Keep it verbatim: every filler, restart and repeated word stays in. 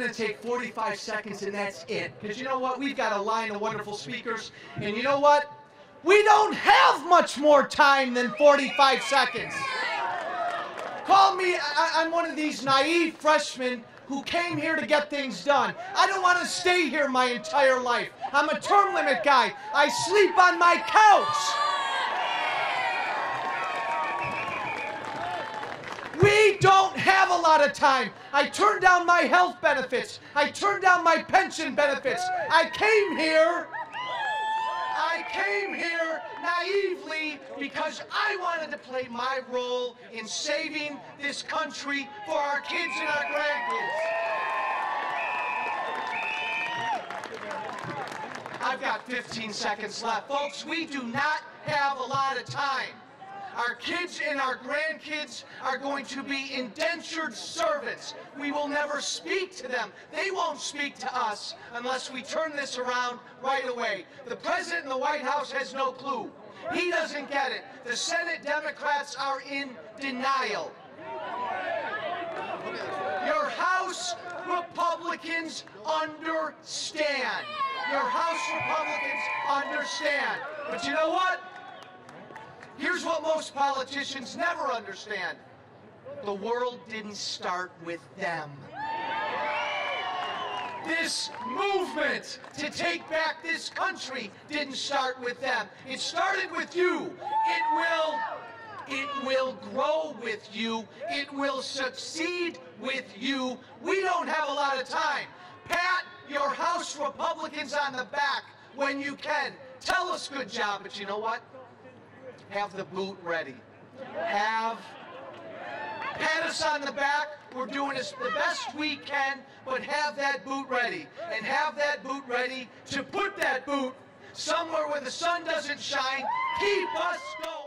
It's going to take forty-five seconds, and that's it. Because you know what? We've got a line of wonderful speakers. And you know what? We don't have much more time than forty-five seconds. Call me. I, I'm one of these naive freshmen who came here to get things done. I don't want to stay here my entire life. I'm a term limit guy. I sleep on my couch. We don't have a lot of time. I turned down my health benefits. I turned down my pension benefits. I came here. I came here naively because I wanted to play my role in saving this country for our kids and our grandkids. I've got fifteen seconds left. Folks, we do not have a lot of time. Our kids and our grandkids are going to be indentured servants. We will never speak to them. They won't speak to us unless we turn this around right away. The president in the White House has no clue. He doesn't get it. The Senate Democrats are in denial. Your House Republicans understand. Your House Republicans understand. But you know what? Here's what most politicians never understand. The world didn't start with them. This movement to take back this country didn't start with them. It started with you. It will, it will grow with you. It will succeed with you. We don't have a lot of time. Pat your House Republicans on the back when you can. Tell us good job, but you know what? Have the boot ready. Have, pat us on the back. We're doing this the best we can, but have that boot ready. And have that boot ready to put that boot somewhere where the sun doesn't shine. Keep us going.